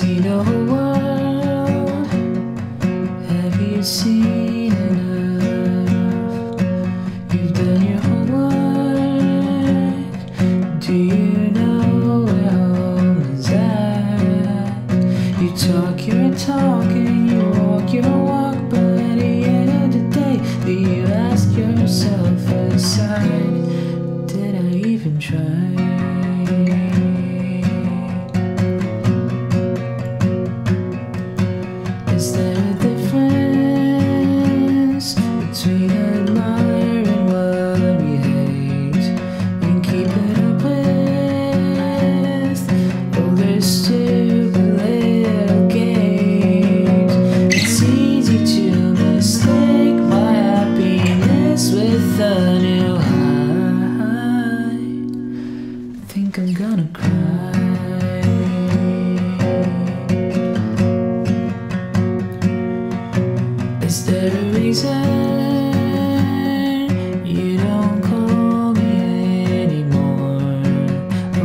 seen a whole world? Have you seen enough? You've done your homework. Do you know where home is at? You talk your talk and you walk your walk, but at the end of the day, do you ask yourself aside, did I even try? Is there a difference between admiring what we hate and keeping up with all these stupid little games? It's easy to mistake my happiness with a new high. I think I'm gonna cry. Is there a reason you don't call me anymore?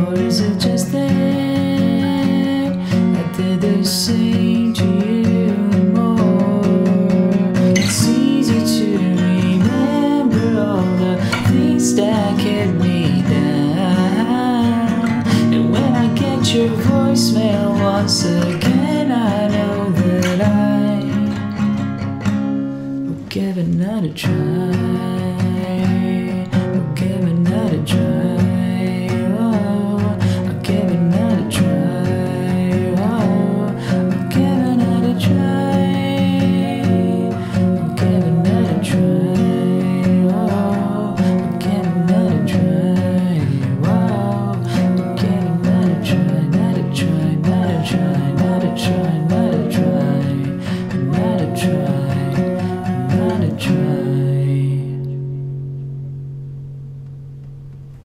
Or is it just that I did the same to you and more? It's easy to remember all the things that kept me down, and when I get your voicemail once again, I know that I'm giving that a try.